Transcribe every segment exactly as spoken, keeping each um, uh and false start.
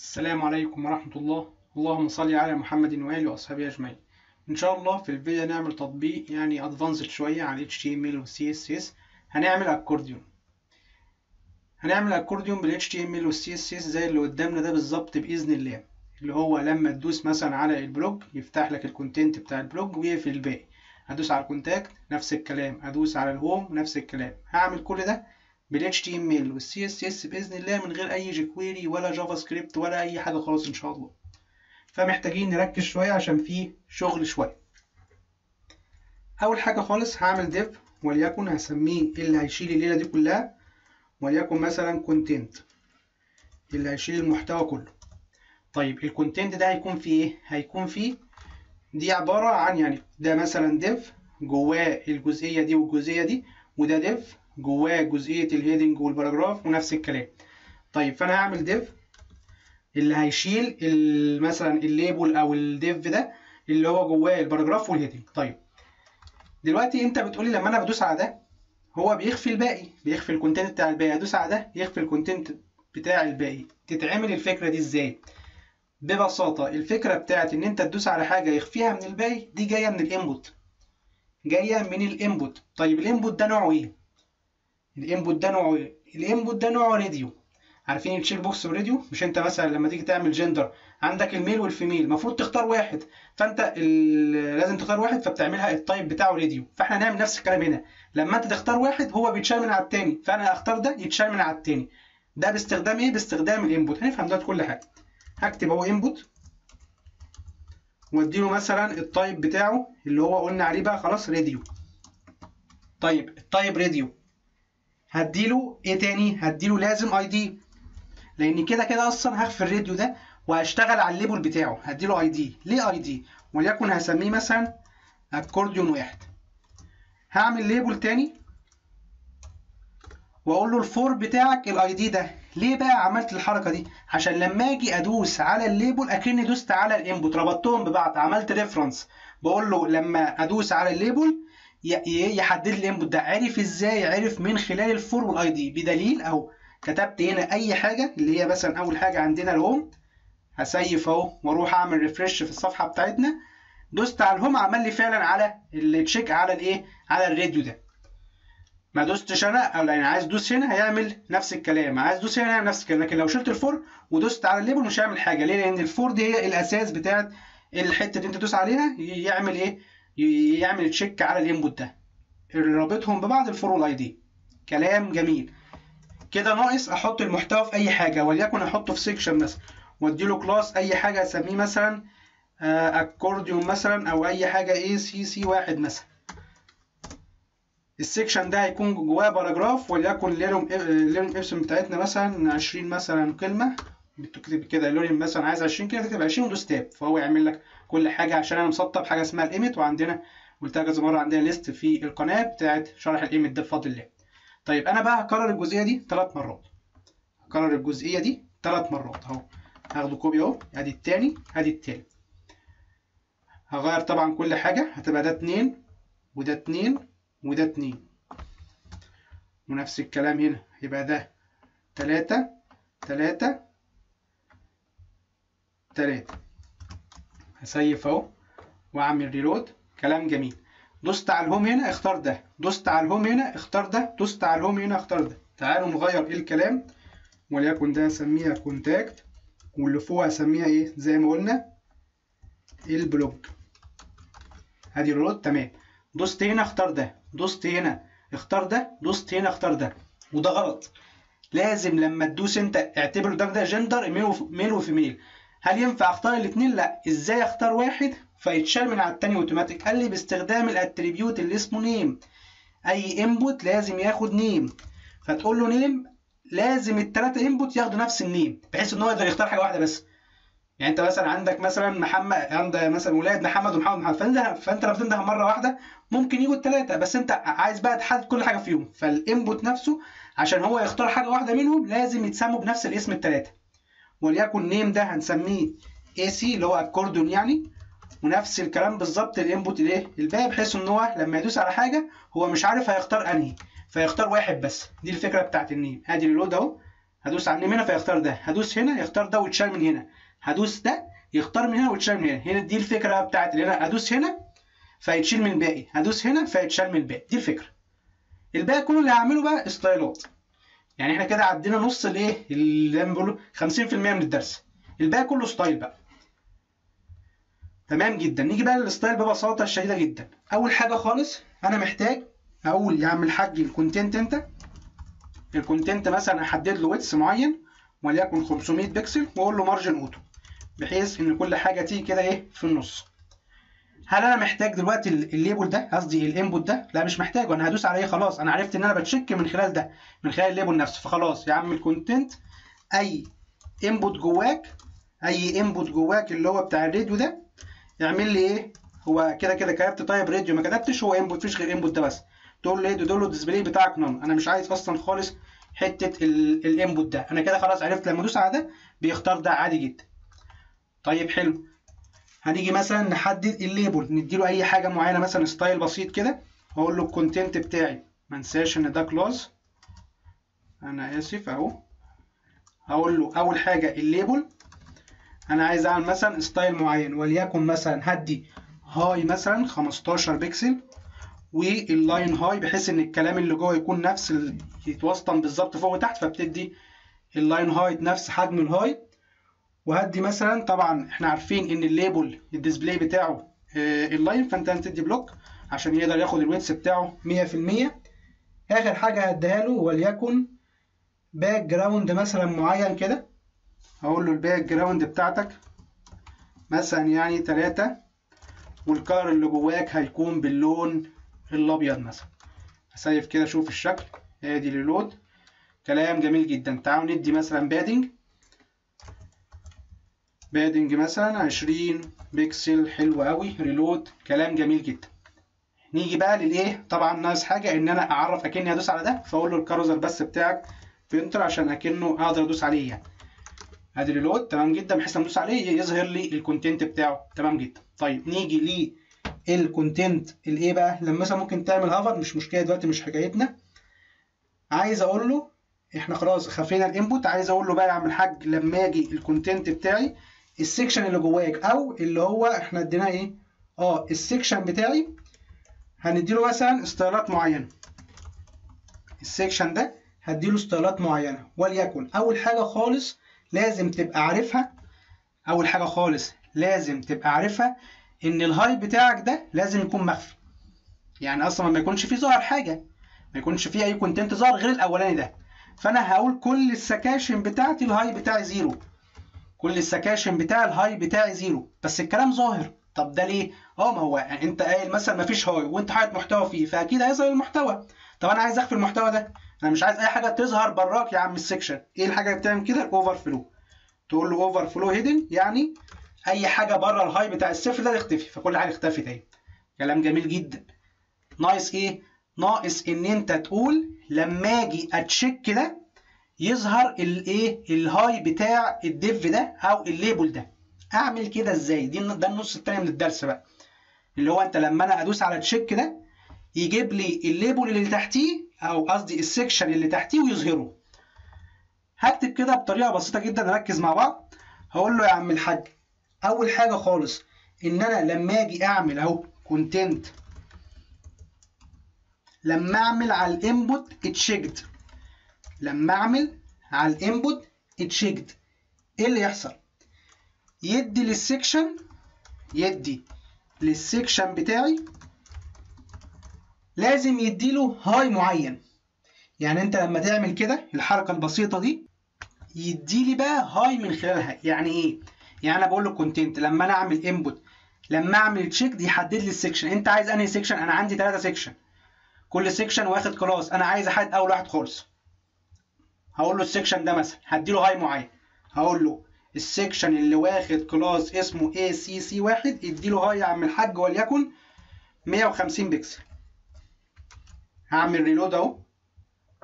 السلام عليكم ورحمة الله. اللهم صل على محمد وآله وأصحابه أجمعين. إن شاء الله في الفيديو نعمل تطبيق يعني أدفانسد شوية على إتش تي إم إل و سي إس إس. هنعمل أكورديون هنعمل أكورديون بال إتش تي إم إل و سي إس إس زي اللي قدامنا ده بالظبط بإذن الله، اللي هو لما تدوس مثلا على البلوج يفتح لك الكونتنت بتاع البلوج ويقفل الباقي. هدوس على الكونتاكت نفس الكلام، هدوس على الهوم نفس الكلام. هعمل كل ده بال إتش تي إم إل وال سي إس إس باذن الله من غير اي جيكويري ولا جافا سكريبت ولا اي حاجه خالص ان شاء الله. فمحتاجين نركز شويه عشان فيه شغل شويه. اول حاجه خالص هعمل ديف، وليكن هسميه اللي هيشيل الليله دي كلها، وليكن مثلا كونتنت اللي هيشيل المحتوى كله. طيب الكونتنت ده هيكون فيه ايه؟ هيكون فيه دي عباره عن يعني ده مثلا ديف جواه الجزئيه دي والجزئيه دي، وده ديف جواه جزئية الهيدنج والباراجراف ونفس الكلام. طيب فأنا هعمل ديف اللي هيشيل مثلا الليبل أو الديف ده اللي هو جواه الباراجراف والهيدنج. طيب دلوقتي أنت بتقولي لما أنا بدوس على ده هو بيخفي الباقي، بيخفي الكونتنت بتاع الباقي. أدوس على ده يخفي الكونتنت بتاع الباقي. تتعمل الفكرة دي إزاي؟ ببساطة الفكرة بتاعت إن أنت تدوس على حاجة يخفيها من الباقي دي جاية من الإنبوت، جاية من الإنبوت. طيب الإنبوت ده نوعه إيه؟ الانبوت ده نوعه ايه؟ الانبوت ده نوعه راديو. عارفين التشيك بوكس والراديو؟ مش انت مثلا لما تيجي تعمل جندر عندك الميل والفيميل المفروض تختار واحد، فانت لازم تختار واحد فبتعملها التايب بتاعه راديو. فاحنا هنعمل نفس الكلام هنا، لما انت تختار واحد هو بيتشال من على التاني، فانا هختار ده يتشال من على التاني. ده باستخدام ايه؟ باستخدام الانبوت. هنفهم دلوقتي كل حاجه. هكتب اهو انبوت واديله مثلا التايب بتاعه اللي هو قلنا عليه بقى خلاص راديو. طيب التايب راديو هديله ايه تاني؟ هديله لازم اي دي، لان كده كده اصلا هخفي الراديو ده وهشتغل على الليبل بتاعه. هديله اي دي. ليه اي دي؟ وليكن هسميه مثلا اكورديون واحد. هعمل ليبل تاني واقول له الفور بتاعك الاي دي ده. ليه بقى عملت الحركه دي؟ عشان لما اجي ادوس على الليبل اكني دوست على الانبوت، ربطتهم ببعض، عملت ريفرنس. بقول له لما ادوس على الليبل يحدد لي الانبوت ده. عرف ازاي؟ عرف من خلال الفور والاي دي. بدليل اهو كتبت هنا اي حاجه اللي هي مثلا اول حاجه عندنا الهوم. هسيف اهو واروح اعمل ريفرش في الصفحه بتاعتنا. دوست على الهوم عمل لي فعلا على التشيك على الايه؟ على الراديو ده. ما دوستش انا او يعني عايز دوس هنا هيعمل نفس الكلام، عايز دوس هنا هيعمل نفس الكلام. لكن لو شلت الفور ودوست على الليبل مش هيعمل حاجه. ليه؟ لان الفور دي هي الاساس بتاعت الحته اللي انت تدوس عليها يعمل ايه؟ يعمل تشيك على الانبوت ده، رابطهم ببعض الفور والاي دي. كلام جميل. كده ناقص احط المحتوى في اي حاجه، وليكن احطه في سيكشن مثلا واديله كلاس اي حاجه اسميه مثلا اكورديون مثلا او اي حاجه اي سي سي واحد مثلا. السيكشن ده هيكون جواه باراجراف، وليكن ليرم ليرم ابسم بتاعتنا مثلا عشرين مثلا كلمه. بتكتب كده لوريم مثلا عايز عشرين كده، تكتب عشرين ودوس تاب فهو يعمل لك كل حاجه. عشان انا مسطب حاجه اسمها الايمت، وعندنا قلتها كذا مره عندنا ليست في القناه بتاعت شرح الايمت ده بفضل الله. طيب انا بقى هكرر الجزئيه دي ثلاث مرات، هكرر الجزئيه دي ثلاث مرات اهو. هاخده كوبي اهو، ادي الثاني ادي الثالث. هغير طبعا كل حاجه، هتبقى ده اتنين وده اتنين وده اتنين، ونفس الكلام هنا يبقى ده تلاتة تلاتة تلاتة. هسيف اهو واعمل ريلود. كلام جميل. دوست على الهوم هنا اختار ده، دوست على الهوم هنا اختار ده، دوست على الهوم هنا اختار ده. تعالوا نغير ايه الكلام، وليكن ده هسميها كونتاكت واللي فوق هسميها ايه زي ما قلنا البلوج. ادي ريلود تمام. دوست هنا اختار ده، دوست هنا اختار ده، دوست هنا اختار ده. وده غلط. لازم لما تدوس انت اعتبر ده ده جندر ميل وفيميل. هل ينفع اختار الاثنين؟ لا. ازاي اختار واحد فيتشال من على الثاني اوتوماتيك؟ قال لي باستخدام الاتريبيوت اللي اسمه نيم. اي انبوت لازم ياخد نيم، فتقول له نيم لازم الثلاثه انبوت ياخدوا نفس النيم بحيث ان هو يقدر يختار حاجه واحده بس. يعني انت مثلا عندك مثلا محمد، عندك مثلا ولاد محمد ومحمد محمد، فانت فانت لو بتنده مره واحده ممكن يجوا الثلاثه، بس انت عايز بقى تحدد كل حاجه فيهم. فالانبوت نفسه عشان هو يختار حاجه واحده منهم لازم يتسموا بنفس الاسم الثلاثه. وليكن نيم ده هنسميه اي سي اللي هو اكورديون يعني، ونفس الكلام بالظبط الانبوت الايه الباقي، بحيث ان هو لما يدوس على حاجه هو مش عارف هيختار انهي فيختار واحد بس. دي الفكره بتاعت النيم. ادي الريلود اهو، هدوس على هنا فيختار ده، هدوس هنا يختار ده ويتشال من هنا، هدوس ده يختار من هنا ويتشال من هنا. هنا دي الفكره بتاعت اللي انا هدوس هنا فيتشيل من الباقي، هدوس هنا فيتشال من الباقي، دي الفكره. الباقي كله اللي هعمله بقى ستايلات. يعني احنا كده عدينا نص الايه اللي بنقوله خمسين في المية من الدرس، الباقي كله ستايل بقى. تمام جدا. نيجي بقى للستايل ببساطه شديده جدا. اول حاجه خالص انا محتاج اقول يا عم الحاج الكونتنت، انت الكونتنت مثلا احدد له ويتس معين وليكن خمسمية بكسل واقول له مارجن اوتو بحيث ان كل حاجه تيجي كده ايه في النص. هل انا محتاج دلوقتي الليبل ده، قصدي الانبوت ده؟ لا مش محتاجه، انا هدوس على ايه خلاص، انا عرفت ان انا بتشيك من خلال ده من خلال الليبل نفسه. فخلاص يا عم الكونتنت اي انبوت جواك، اي انبوت جواك اللي هو بتاع الراديو ده يعمل لي ايه، هو كده كده كتبت طيب راديو ما كتبتش، هو انبوت مفيش غير انبوت ده بس. تقول له ايه ده الديسبلاي بتاعك نون، انا مش عايز اصلا خالص حته الانبوت ده، انا كده خلاص عرفت لما ادوس على ده بيختار ده عادي جدا. طيب حلو. هنيجي مثلا نحدد الليبل، نديله اي حاجه معينه مثلا ستايل بسيط كده، اقول له الكونتنت بتاعي ما انساش ان ده كلاس، انا اسف اهو. اقول له اول حاجه الليبل انا عايز اعمل مثلا ستايل معين وليكن مثلا هدي هاي مثلا خمستاشر بكسل واللاين هاي بحيث ان الكلام اللي جوه يكون نفس ال... يتوسطن بالظبط فوق وتحت، فبتدي اللاين هايت نفس حجم الهاي. وهدي مثلا طبعا احنا عارفين ان الليبل الديسبلاي بتاعه آه اللاين، فانت هتدي بلوك عشان يقدر ياخد الويتس بتاعه مية في المية. اخر حاجه هديها له وليكن باك جراوند مثلا معين كده، هقول له الباك جراوند بتاعتك مثلا يعني تلاتة والكار اللي جواك هيكون باللون الابيض مثلا. هسيف كده شوف الشكل، ادي للود كلام جميل جدا. تعالوا ندي مثلا بادنج بادنج مثلا عشرين بكسل، حلو قوي. ريلود كلام جميل جدا. نيجي بقى للايه، طبعا ناقص حاجه ان انا اعرف اكني هدوس على ده، فاقول له الكاروزل بس بتاعك فينتر عشان اكنه اقدر ادوس عليه يعني. ادي ريلود تمام جدا، بحيث لما ادوس عليه يظهر لي الكونتنت بتاعه. تمام جدا. طيب نيجي ليه الكونتنت الايه بقى، لما مثلا ممكن تعمل هافر، مش مشكله دلوقتي مش حكايتنا. عايز اقول له احنا خلاص خفينا الانبوت، عايز اقول له بقى يا عم الحاج لما اجي الكونتنت بتاعي السكشن اللي جواك او اللي هو احنا اديناه ايه اه السكشن بتاعي، هنديله مثلا ستايلات معينه. السكشن ده هديله ستايلات معينه وليكن اول حاجه خالص لازم تبقى عارفها، اول حاجه خالص لازم تبقى عارفها ان الهاي بتاعك ده لازم يكون مخفي، يعني اصلا ما يكونش فيه ظاهر حاجه، ما يكونش فيه اي كونتنت ظاهر غير الاولاني ده. فانا هقول كل السكاشن بتاعتي الهاي بتاعي زيرو، كل السكاشن بتاع الهاي بتاعي زيرو، بس الكلام ظاهر. طب ده ليه؟ اه ما هو يعني انت قايل مثلا ما فيش هاي وانت حاطط محتوى فيه، فاكيد هيظهر المحتوى. طب انا عايز اخفي المحتوى ده، انا مش عايز اي حاجه تظهر براك يا عم السكشن. ايه الحاجه اللي بتعمل كده؟ الاوفر فلو. تقول له اوفر فلو هيدن، يعني اي حاجه بره الهاي بتاع الصفر ده تختفي، فكل حاجه اختفت اهي. كلام جميل جدا. ناقص ايه؟ ناقص ان انت تقول لما اجي اتشيك ده يظهر الايه الهاي بتاع الديف ده او الليبل ده. اعمل كده ازاي؟ دي ده النص الثاني من الدرس بقى، اللي هو انت لما انا ادوس على تشيك ده يجيب لي الليبل اللي تحتيه او قصدي السكشن اللي تحتيه ويظهره. هكتب كده بطريقه بسيطه جدا، ركز مع بعض. هقول له يا عم الحاج اول حاجه خالص ان انا لما اجي اعمل اهو كونتنت، لما اعمل على الانبوت اتشيكد، لما اعمل على الانبوت اتشيكد ايه اللي يحصل؟ يدي للسكشن، يدي للسكشن بتاعي لازم يديله هاي معين. يعني انت لما تعمل كده الحركه البسيطه دي يديلي بقى هاي من خلالها. يعني ايه؟ يعني انا بقول له كونتنت لما انا اعمل انبوت، لما اعمل تشيك يحدد لي السكشن. انت عايز انهي سكشن؟ انا عندي ثلاثة سكشن، كل سكشن واخد كلاس، انا عايز احدد اول واحد خالص. هقول له السكشن ده مثلا هديله هاي معين، هقول له السكشن اللي واخد كلاس اسمه اي سي سي واحد اديله هاي يا عم الحاج وليكن مية وخمسين بكسل. هعمل ريلود اهو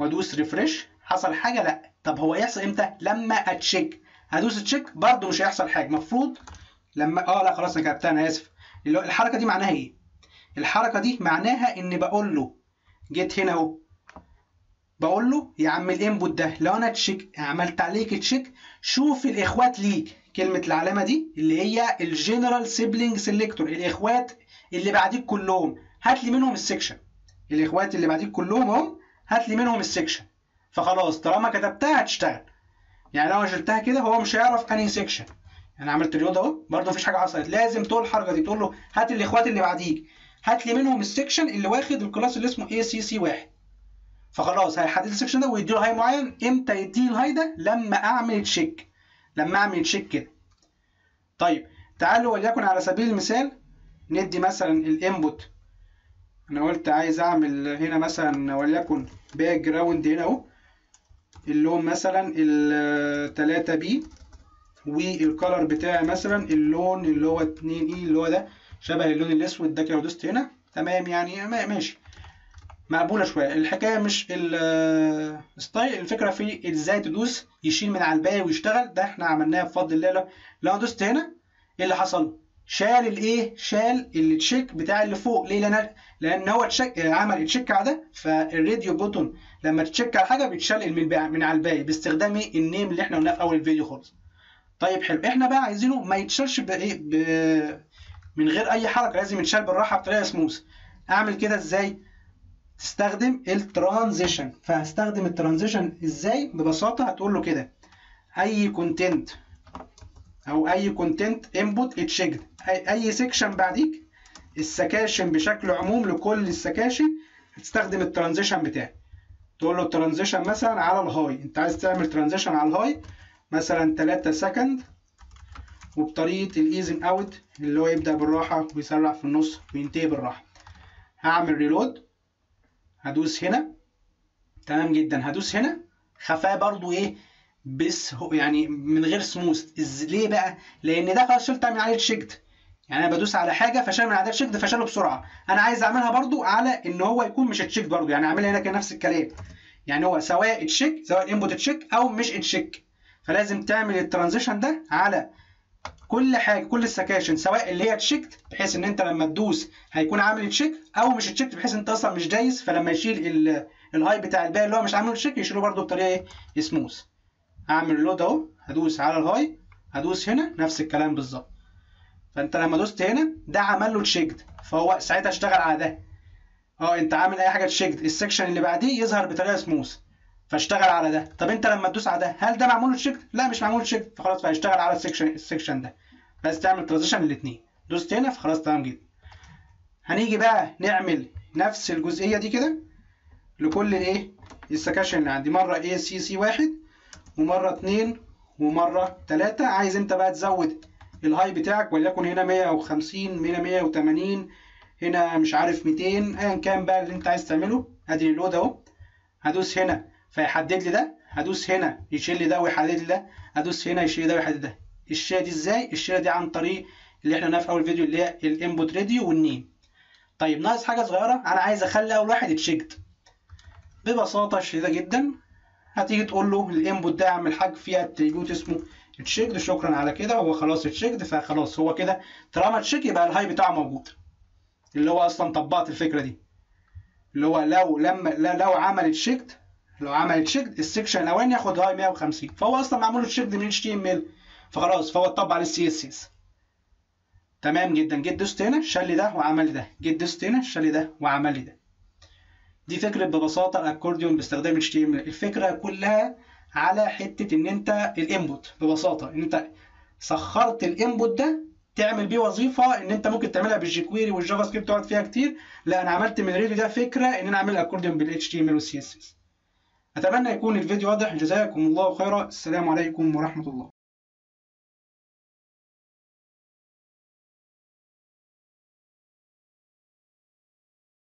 وادوس ريفريش. حصل حاجه؟ لا. طب هو يحصل امتى؟ لما اتشيك. هدوس تشيك برضه مش هيحصل حاجه المفروض. لما اه لا خلاص انا كتبتها، انا اسف. الحركه دي معناها ايه؟ الحركه دي معناها ان بقول له جيت هنا اهو، بقول له يا عم الانبوت ده لو انا تشيك عملت عليك تشيك شوف الاخوات ليك، كلمه العلامه دي اللي هي الجنرال سيبلينج سيلكتور، الاخوات اللي بعديك كلهم هات لي منهم السكشن، الاخوات اللي بعديك كلهم هم هات لي منهم السكشن. فخلاص طالما كتبتها هتشتغل، يعني لو انا شلتها كده هو مش هيعرف انهي سكشن. انا عملت الرياضه اهو برده مفيش حاجه حصلت، لازم تقول الحركه دي، تقول له هات الاخوات اللي بعديك هات لي منهم السكشن اللي واخد الكلاس اللي اسمه اي سي سي واحد. فخلاص هيحدد السكشن ده ويديله هاي معين. امتى يديه الهاي ده؟ لما اعمل تشيك، لما اعمل تشيك كده. طيب تعالوا وليكن على سبيل المثال ندي مثلا الانبوت، انا قلت عايز اعمل هنا مثلا وليكن باك جراوند هنا اهو اللون مثلا ال ثلاثة بي والكلر بتاعي مثلا اللون اللي هو اتنين اي اللي هو ده شبه اللون الاسود ده كده، دوست هنا تمام يعني ماشي مقبوله شويه. الحكايه مش الستايل، الفكره في ازاي تدوس يشيل من على الباقي ويشتغل. ده احنا عملناه بفضل الله. لو دوست هنا ايه اللي حصل؟ شال الايه؟ شال التشيك بتاع اللي فوق. ليه؟ لان لان هو تشيك عمل تشيك على ده، فالراديو بوتون لما تشيك على حاجه بيتشال من من على الباقي باستخدام ايه؟ النيم اللي احنا قلناه في اول الفيديو خالص. طيب حلو، احنا بقى عايزينه ما يتشالش بايه؟ من غير اي حركه، لازم يتشال بالراحه بطريقه سموث. اعمل كده ازاي؟ تستخدم الترانزيشن. فهستخدم الترانزيشن ازاي؟ ببساطه هتقول له كده اي كونتنت او اي كونتنت انبوت اتشيكد، اي سكشن بعديك السكاشن بشكل عموم لكل السكاشن هتستخدم الترانزيشن بتاعك. تقول له الترانزيشن مثلا على الهاي، انت عايز تعمل ترانزيشن على الهاي مثلا ثلاثة سكند وبطريقه الايزن اوت اللي هو يبدا بالراحه ويسرع في النص وينتهي بالراحه. هعمل ريلود، هدوس هنا تمام جدا، هدوس هنا خفاه برضو ايه بس هو يعني من غير سموث. ليه بقى؟ لان ده خلاص شلت من عليه تشيكت، يعني انا بدوس على حاجه فشال من عليه تشيكت فشاله بسرعه. انا عايز اعملها برضو على ان هو يكون مش تشيك برضو، يعني اعملها هنا كنفس الكلام، يعني هو سواء تشيك سواء انبوت تشيك او مش تشيك، فلازم تعمل الترانزيشن ده على كل حاجه كل السكاشن سواء اللي هي تشيكت بحيث ان انت لما تدوس هيكون عامل تشيك، او مش تشيكت بحيث انت اصلا مش دايس فلما يشيل الهاي بتاع الباقي اللي هو مش عامل تشيك يشيله برده بطريقه سموث. اعمل لود اهو، هدوس على الهاي هدوس هنا نفس الكلام بالظبط. فانت لما دوست هنا ده عمل له تشيكت فهو ساعتها اشتغل على ده. اه انت عامل اي حاجه تشيكت السكشن اللي بعديه يظهر بطريقه سموث فاشتغل على ده. طب انت لما تدوس على ده هل ده معمول له تشيكت؟ لا مش معمول له تشيكت، فخلاص فهيشتغل على السكشن السكشن ده. بس تعمل ترانزيشن للاثنين، دوست هنا فخلاص تمام جدا. هنيجي بقى نعمل نفس الجزئيه دي كده لكل الايه؟ السكشن اللي عندي، مره ايه سي سي واحد ومره اتنين ومره تلاته. عايز انت بقى تزود الهاي بتاعك وليكن هنا مية وخمسين هنا مية وتمانين هنا مش عارف ميتين ايا كان بقى اللي انت عايز تعمله. ادي اللود اهو، هدوس هنا فيحدد لي ده، هدوس هنا يشيل لي ده ويحدد لي ده، هدوس هنا يشيل ده ويحدد ده. الشيله دي ازاي؟ الشيله دي عن طريق اللي احنا قلناه في اول فيديو اللي هي الانبوت راديو والنيم. طيب ناقص حاجه صغيره، انا عايز اخلي اول واحد اتشيكت. ببساطه شديده جدا هتيجي تقول له الانبوت ده اعمل حاجه فيها اتريبيوت اسمه اتشيكد، شكرا على كده هو خلاص اتشيكد. فخلاص هو كده طالما اتشيك يبقى الهاي بتاعه موجود، اللي هو اصلا طبقت الفكره دي اللي هو لو لما لو عمل اتشيكد لو عمل اتشيكد السكشن الاولاني ياخد هاي مية وخمسين فهو اصلا معمول اتشيكد من اتش تي ام ال، فخلاص فهو اتطبق على السي اس اس تمام جدا. جيت دوست هنا شال لي ده وعمل لي ده، جيت دوست هنا شال لي ده وعمل لي ده. دي فكره ببساطه الاكورديون باستخدام اتش تي ام ال. الفكره كلها على حته ان انت الانبوت ببساطه ان انت سخرت الانبوت ده تعمل بيه وظيفه ان انت ممكن تعملها بالجي كويري والجافا سكريبت تقعد فيها كتير. لا انا عملت من الريديو ده فكره ان انا اعمل اكورديون بالاتش تي ام ال والسي اس اس. اتمنى يكون الفيديو واضح. جزاكم الله خيرا. السلام عليكم ورحمه الله.